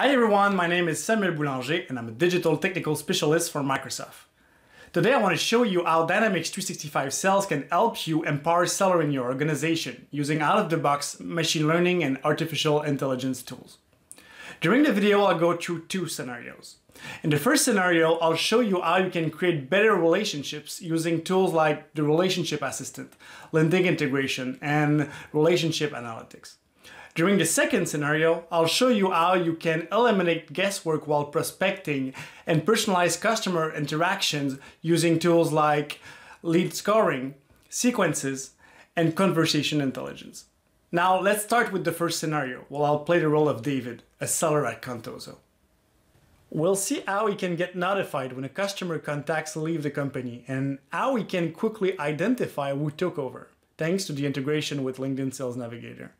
Hi everyone, my name is Samuel Boulanger and I'm a Digital Technical Specialist for Microsoft. Today I want to show you how Dynamics 365 Sales can help you empower sellers in your organization using out-of-the-box machine learning and artificial intelligence tools. During the video, I'll go through two scenarios. In the first scenario, I'll show you how you can create better relationships using tools like the Relationship Assistant, LinkedIn integration, and relationship analytics. During the second scenario, I'll show you how you can eliminate guesswork while prospecting and personalize customer interactions using tools like lead scoring, sequences, and conversation intelligence. Now, let's start with the first scenario, where I'll play the role of David, a seller at Contoso. We'll see how he can get notified when a customer contacts leave the company and how he can quickly identify who took over, thanks to the integration with LinkedIn Sales Navigator.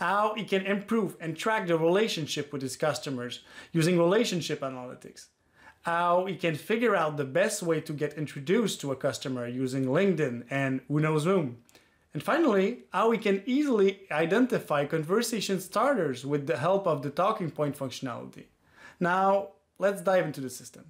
How he can improve and track the relationship with his customers using relationship analytics. How he can figure out the best way to get introduced to a customer using LinkedIn and who knows whom. And finally, how we can easily identify conversation starters with the help of the talking point functionality. Now, let's dive into the system.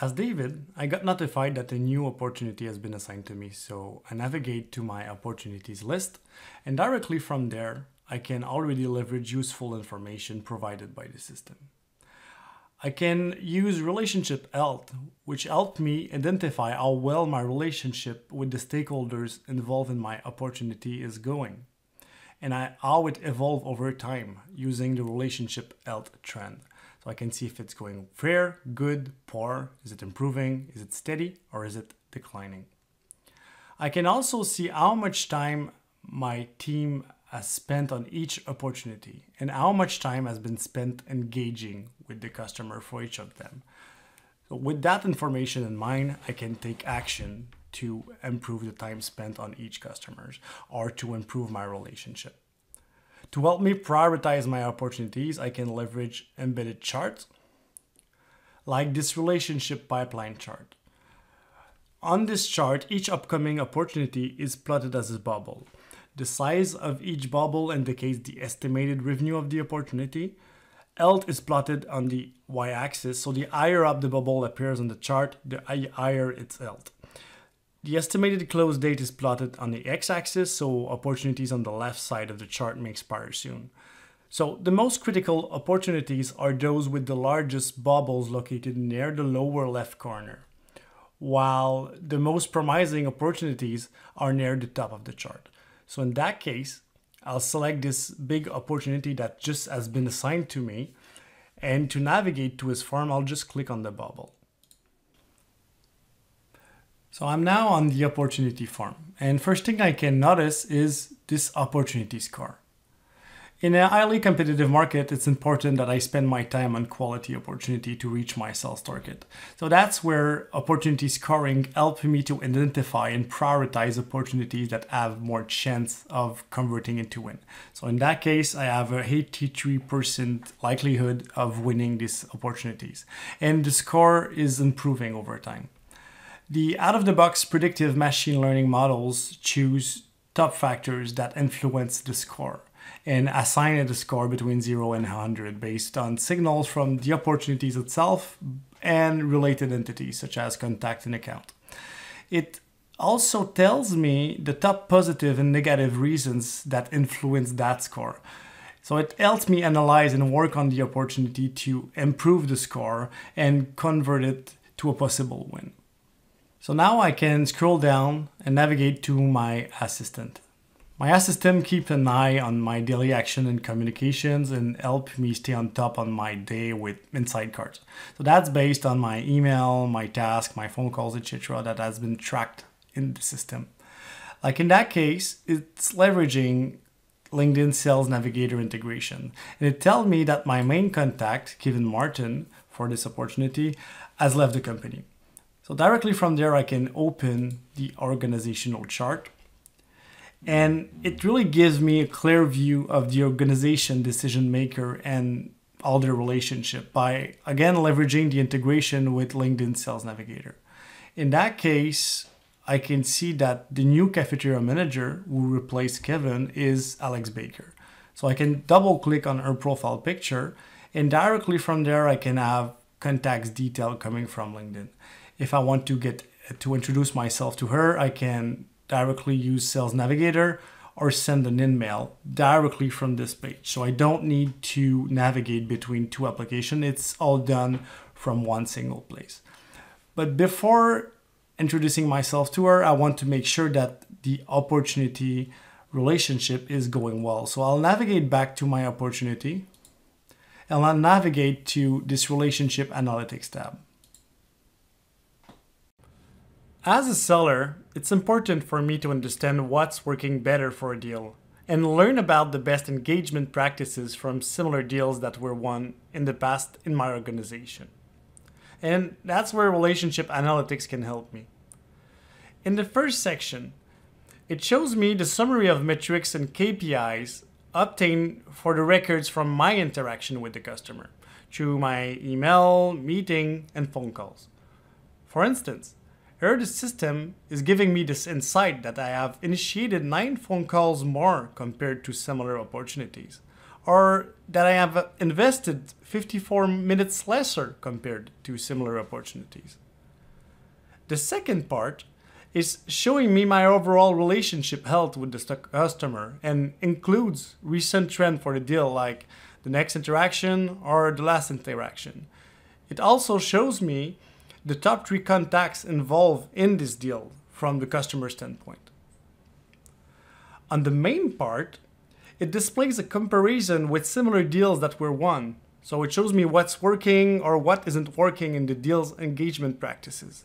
As David, I got notified that a new opportunity has been assigned to me, so I navigate to my opportunities list, and directly from there, I can already leverage useful information provided by the system. I can use Relationship ELT, which helped me identify how well my relationship with the stakeholders involved in my opportunity is going, and how it evolves over time using the Relationship ELT trend. So I can see if it's going fair, good, poor, is it improving, is it steady, or is it declining. I can also see how much time my team has spent on each opportunity and how much time has been spent engaging with the customer for each of them. So with that information in mind, I can take action to improve the time spent on each customer or to improve my relationship. To help me prioritize my opportunities, I can leverage embedded charts like this relationship pipeline chart. On this chart, each upcoming opportunity is plotted as a bubble. The size of each bubble indicates the estimated revenue of the opportunity. ELT is plotted on the y-axis, so the higher up the bubble appears on the chart, the higher it's ELT. The estimated close date is plotted on the x-axis, so opportunities on the left side of the chart may expire soon. So the most critical opportunities are those with the largest bubbles located near the lower left corner, while the most promising opportunities are near the top of the chart. So in that case, I'll select this big opportunity that just has been assigned to me. And to navigate to his form, I'll just click on the bubble. So I'm now on the opportunity form. And first thing I can notice is this opportunity score. In a highly competitive market, it's important that I spend my time on quality opportunity to reach my sales target. So that's where opportunity scoring helps me to identify and prioritize opportunities that have more chance of converting into win. So in that case, I have a 83% likelihood of winning these opportunities. And the score is improving over time. The out-of-the-box predictive machine learning models choose top factors that influence the score and assign it a score between 0 and 100 based on signals from the opportunities itself and related entities such as contact and account. It also tells me the top positive and negative reasons that influence that score. So it helps me analyze and work on the opportunity to improve the score and convert it to a possible win. So now I can scroll down and navigate to my assistant. My assistant keeps an eye on my daily action and communications and help me stay on top on my day with insight cards. So that's based on my email, my task, my phone calls, etc. that has been tracked in the system. Like in that case, it's leveraging LinkedIn Sales Navigator integration. And it tells me that my main contact, Kevin Martin, for this opportunity, has left the company. So directly from there, I can open the organizational chart. And it really gives me a clear view of the organization decision maker and all their relationship by, again, leveraging the integration with LinkedIn Sales Navigator. In that case, I can see that the new cafeteria manager who replaced Kevin is Alex Baker. So I can double click on her profile picture, and directly from there I can have contacts detail coming from LinkedIn. If I want to get to introduce myself to her, I can directly use Sales Navigator or send an email directly from this page. So I don't need to navigate between two applications. It's all done from one single place. But before introducing myself to her, I want to make sure that the opportunity relationship is going well. So I'll navigate back to my opportunity, and I'll navigate to this relationship analytics tab. As a seller, it's important for me to understand what's working better for a deal and learn about the best engagement practices from similar deals that were won in the past in my organization. And that's where relationship analytics can help me. In the first section, it shows me the summary of metrics and KPIs obtained for the records from my interaction with the customer through my email, meeting, and phone calls. For instance, here the system is giving me this insight that I have initiated 9 phone calls more compared to similar opportunities, or that I have invested 54 minutes lesser compared to similar opportunities. The second part is showing me my overall relationship health with the customer and includes recent trend for the deal, like the next interaction or the last interaction. It also shows me the top 3 contacts involved in this deal from the customer standpoint. On the main part, it displays a comparison with similar deals that were won. So it shows me what's working or what isn't working in the deal's engagement practices.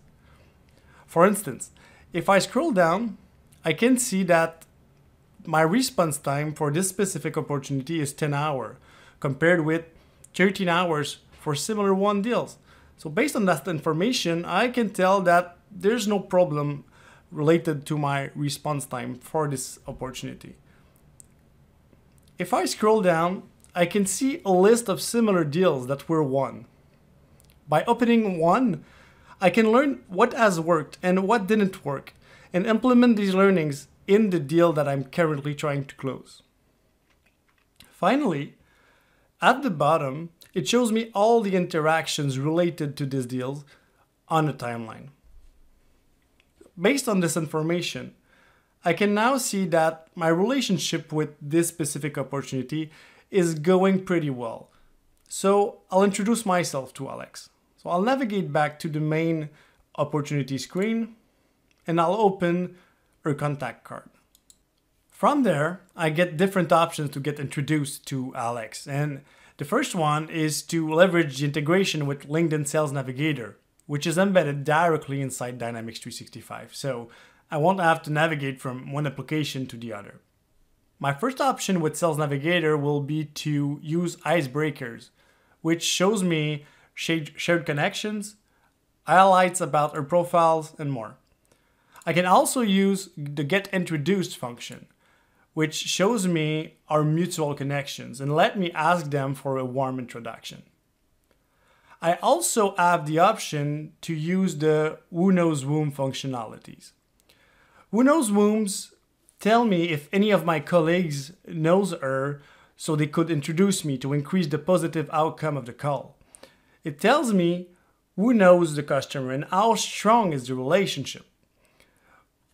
For instance, if I scroll down, I can see that my response time for this specific opportunity is 10 hours compared with 13 hours for similar won deals. So based on that information, I can tell that there's no problem related to my response time for this opportunity. If I scroll down, I can see a list of similar deals that were won. By opening one, I can learn what has worked and what didn't work and implement these learnings in the deal that I'm currently trying to close. Finally, at the bottom, it shows me all the interactions related to these deals on a timeline. Based on this information, I can now see that my relationship with this specific opportunity is going pretty well. So I'll introduce myself to Alex. So I'll navigate back to the main opportunity screen and I'll open her contact card. From there, I get different options to get introduced to Alex. And the first one is to leverage the integration with LinkedIn Sales Navigator, which is embedded directly inside Dynamics 365. So I won't have to navigate from one application to the other. My first option with Sales Navigator will be to use icebreakers, which shows me shared connections, highlights about her profiles, and more. I can also use the Get Introduced function, which shows me our mutual connections and let me ask them for a warm introduction. I also have the option to use the Who Knows Whom functionalities. Who Knows Whom's tell me if any of my colleagues knows her so they could introduce me to increase the positive outcome of the call. It tells me who knows the customer and how strong is the relationship.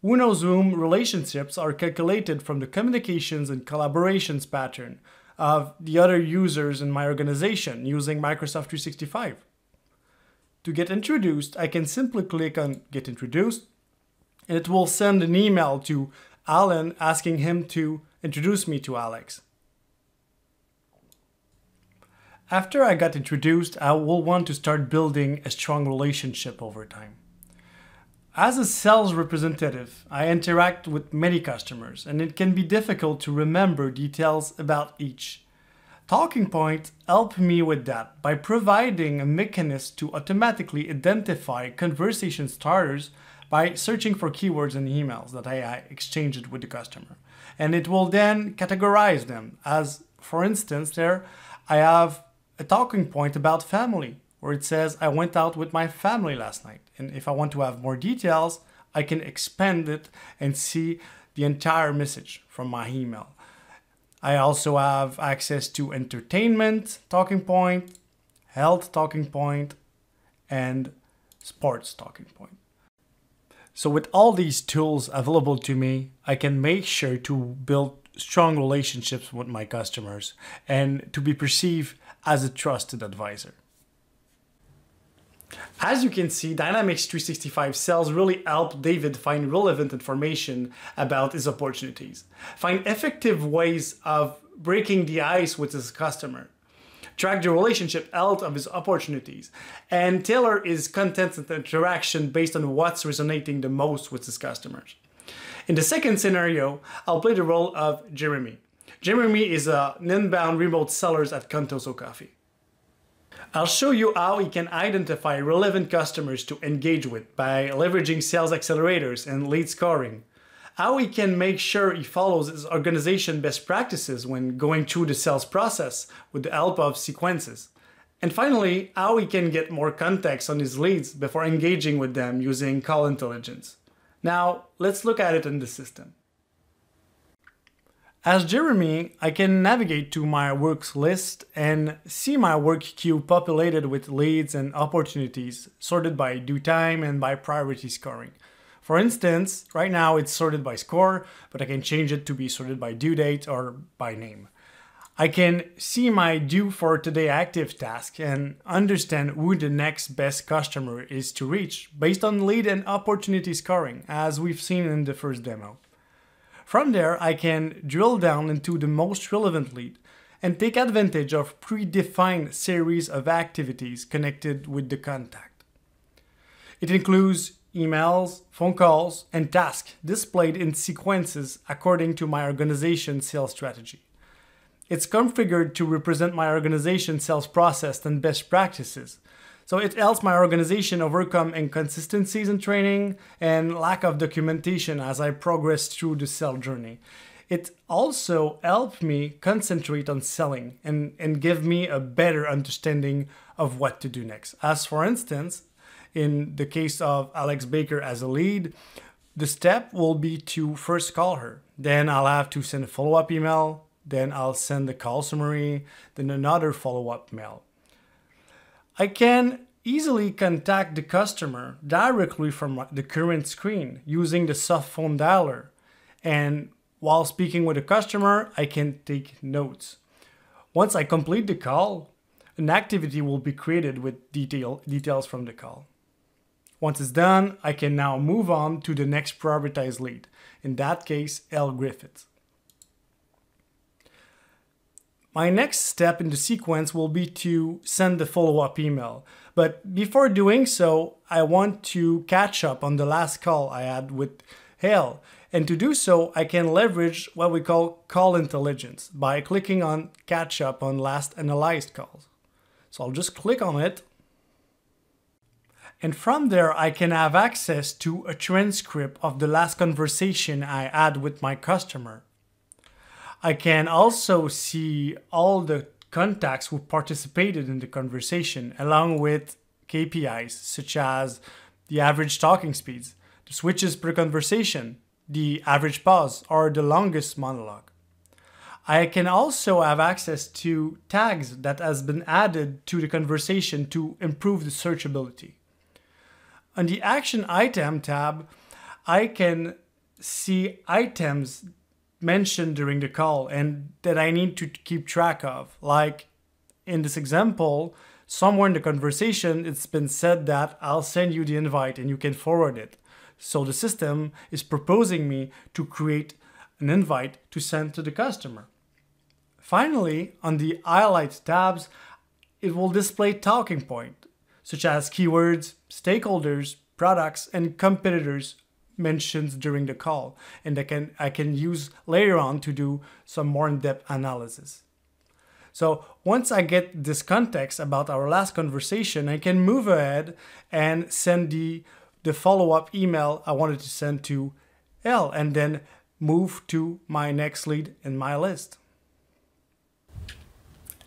Who Knows Whom relationships are calculated from the communications and collaborations pattern of the other users in my organization using Microsoft 365. To get introduced, I can simply click on Get Introduced, and it will send an email to Alan asking him to introduce me to Alex. After I got introduced, I will want to start building a strong relationship over time. As a sales representative, I interact with many customers, and it can be difficult to remember details about each. Talking points help me with that by providing a mechanism to automatically identify conversation starters by searching for keywords in emails that I exchanged with the customer. And it will then categorize them as, for instance, there I have a talking point about family, where it says, I went out with my family last night. And if I want to have more details, I can expand it and see the entire message from my email. I also have access to entertainment talking point, health talking point, and sports talking point. So with all these tools available to me, I can make sure to build strong relationships with my customers and to be perceived as a trusted advisor. As you can see, Dynamics 365 Sales really helped David find relevant information about his opportunities, find effective ways of breaking the ice with his customer, track the relationship health of his opportunities, and tailor his content and interaction based on what's resonating the most with his customers. In the second scenario, I'll play the role of Jeremy. Jeremy is an inbound remote seller at Contoso Coffee. I'll show you how he can identify relevant customers to engage with by leveraging sales accelerators and lead scoring, how he can make sure he follows his organization best practices when going through the sales process with the help of sequences, and finally, how he can get more context on his leads before engaging with them using call intelligence. Now, let's look at it in the system. As Jeremy, I can navigate to my works list and see my work queue populated with leads and opportunities sorted by due time and by priority scoring. For instance, right now it's sorted by score, but I can change it to be sorted by due date or by name. I can see my due for today active task and understand who the next best customer is to reach based on lead and opportunity scoring, as we've seen in the first demo. From there, I can drill down into the most relevant lead and take advantage of predefined series of activities connected with the contact. It includes emails, phone calls, and tasks displayed in sequences according to my organization's sales strategy. It's configured to represent my organization's sales process and best practices, so it helps my organization overcome inconsistencies in training and lack of documentation as I progress through the sale journey. It also helped me concentrate on selling and give me a better understanding of what to do next. As for instance, in the case of Alex Baker as a lead, the step will be to first call her. Then I'll have to send a follow-up email. Then I'll send the call summary, then another follow-up mail. I can easily contact the customer directly from the current screen using the soft phone dialer. And while speaking with the customer, I can take notes. Once I complete the call, an activity will be created with details from the call. Once it's done, I can now move on to the next prioritized lead, in that case, L. Griffiths. My next step in the sequence will be to send the follow-up email. But before doing so, I want to catch up on the last call I had with Hale. And to do so, I can leverage what we call call intelligence by clicking on catch up on last analyzed calls. So I'll just click on it. And from there, I can have access to a transcript of the last conversation I had with my customer. I can also see all the contacts who participated in the conversation, along with KPIs such as the average talking speeds, the switches per conversation, the average pause, or the longest monologue. I can also have access to tags that has been added to the conversation to improve the searchability. On the Action Item tab, I can see items mentioned during the call and that I need to keep track of. Like in this example, somewhere in the conversation, it's been said that I'll send you the invite and you can forward it. So the system is proposing me to create an invite to send to the customer. Finally, on the highlights tabs, it will display talking points, such as keywords, stakeholders, products, and competitors mentioned during the call, and I can use later on to do some more in-depth analysis. So once I get this context about our last conversation, I can move ahead and send the follow-up email I wanted to send to L, and then move to my next lead in my list.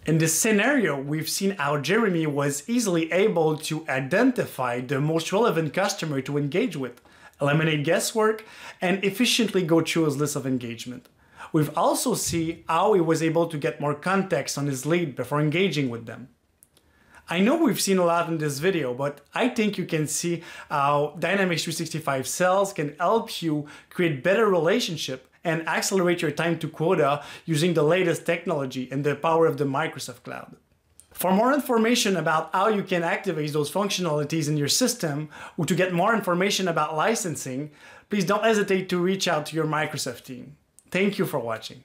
In this scenario, we've seen how Jeremy was easily able to identify the most relevant customer to engage with, eliminate guesswork, and efficiently go through his list of engagement. We've also seen how he was able to get more context on his lead before engaging with them. I know we've seen a lot in this video, but I think you can see how Dynamics 365 Sales can help you create better relationship and accelerate your time to quota using the latest technology and the power of the Microsoft Cloud. For more information about how you can activate those functionalities in your system, or to get more information about licensing, please don't hesitate to reach out to your Microsoft team. Thank you for watching.